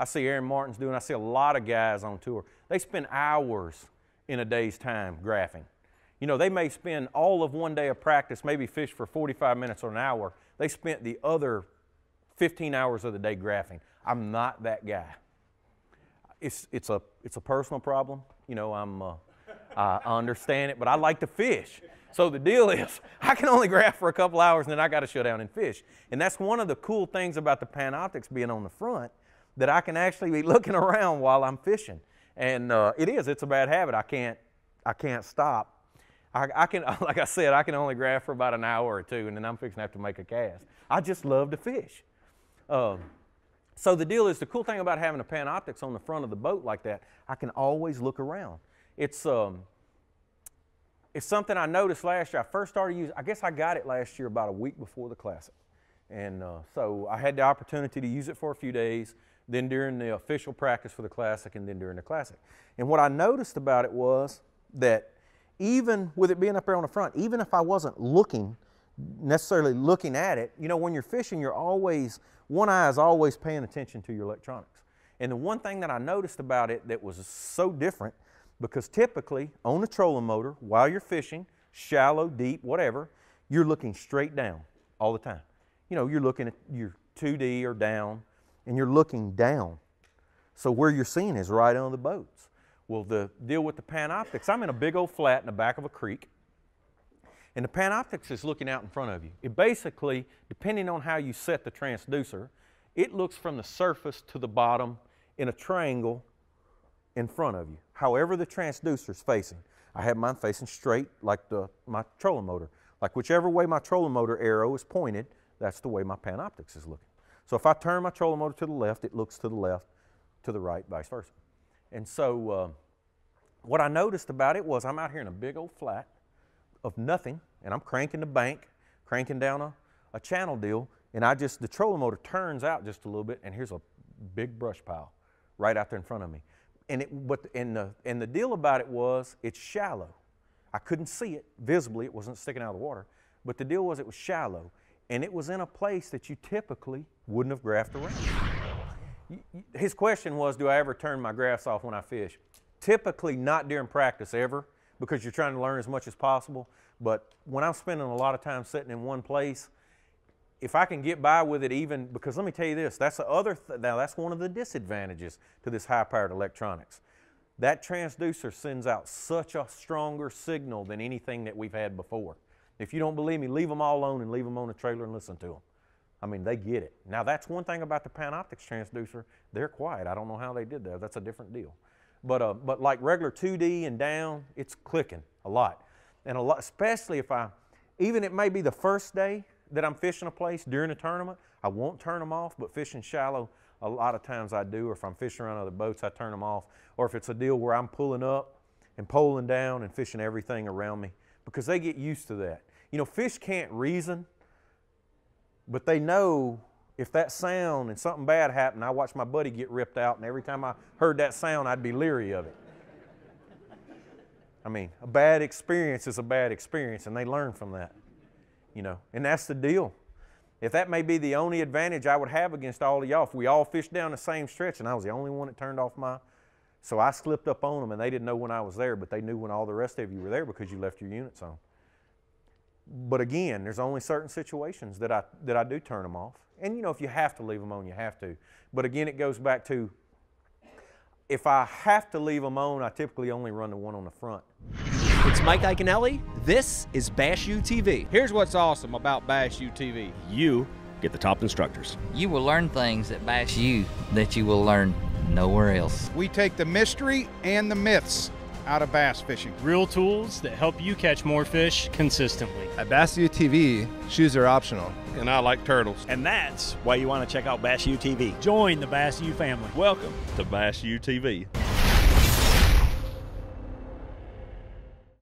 I see Aaron Martin's doing, I see a lot of guys on tour. They spend hours in a day's time graphing. You know, they may spend all of one day of practice, maybe fish for 45 minutes or an hour. They spent the other 15 hours of the day graphing. I'm not that guy. It's a personal problem. You know, I understand it, but I like to fish. So the deal is, I can only graph for a couple hours and then I got to shut down and fish. And that's one of the cool things about the Panoptix being on the front, that I can actually be looking around while I'm fishing. And it's a bad habit. I can't stop. Like I said, I can only graph for about an hour or two and then I'm fixing to have to make a cast. I just love to fish. So the deal is, the cool thing about having a Panoptix on the front of the boat like that, I can always look around. It's something I noticed last year. I first started using, I guess I got it last year about a week before the Classic. And so I had the opportunity to use it for a few days, then during the official practice for the Classic, and then during the Classic. And what I noticed about it was that even with it being up there on the front, even if I wasn't necessarily looking at it, you know, when you're fishing, you're always, one eye is always paying attention to your electronics. And the one thing that I noticed about it that was so different, because typically on the trolling motor, while you're fishing, shallow, deep, whatever, you're looking straight down all the time. You know, you're looking at your 2D or down, and you're looking down. So where you're seeing is right on the boats. Well, the deal with the Panoptix, I'm in a big old flat in the back of a creek, and the Panoptix is looking out in front of you. It basically, depending on how you set the transducer, it looks from the surface to the bottom in a triangle in front of you, however the transducer's facing. I have mine facing straight like my trolling motor. Like whichever way my trolling motor arrow is pointed, that's the way my Panoptix is looking. So if I turn my trolling motor to the left, it looks to the left, to the right, vice versa. And so what I noticed about it was, I'm out here in a big old flat of nothing, and I'm cranking the bank, cranking down a channel deal, and the trolling motor turns out just a little bit, and here's a big brush pile right out there in front of me. And the deal about it was, it's shallow. I couldn't see it visibly, it wasn't sticking out of the water, but the deal was, it was shallow, and it was in a place that you typically wouldn't have graphed around. His question was, do I ever turn my graphs off when I fish? Typically not during practice ever, because you're trying to learn as much as possible. But when I'm spending a lot of time sitting in one place, if I can get by with it even, because let me tell you this, that's the other, now that's one of the disadvantages to this high-powered electronics. That transducer sends out such a stronger signal than anything that we've had before. If you don't believe me, leave them all alone and leave them on the trailer and listen to them. I mean, they get it. Now that's one thing about the Panoptix transducer, they're quiet. I don't know how they did that, that's a different deal. But like regular 2D and down, it's clicking a lot. And a lot, especially if even it may be the first day that I'm fishing a place during a tournament, I won't turn them off, but fishing shallow, a lot of times I do, or if I'm fishing around other boats, I turn them off. Or if it's a deal where I'm pulling up and poling down and fishing everything around me, because they get used to that. You know, fish can't reason, but they know if that sound and something bad happened, I watched my buddy get ripped out, and every time I heard that sound, I'd be leery of it. I mean, a bad experience is a bad experience, and they learn from that, you know, and that's the deal. If that may be the only advantage I would have against all of y'all, if we all fished down the same stretch, and I was the only one that turned off my, so I slipped up on them, and they didn't know when I was there, but they knew when all the rest of you were there because you left your units on. But again, there's only certain situations that I do turn them off. And you know, if you have to leave them on, you have to. But again, it goes back to, if I have to leave them on, I typically only run the one on the front. It's Mike Iaconelli. This is Bash U TV. Here's what's awesome about Bash U TV. You get the top instructors. You will learn things at Bash U that you will learn nowhere else. We take the mystery and the myths out of bass fishing. Real tools that help you catch more fish consistently. At Bash U TV, shoes are optional. And I like turtles. And that's why you want to check out Bash U TV. Join the Bash U family. Welcome to Bash U TV.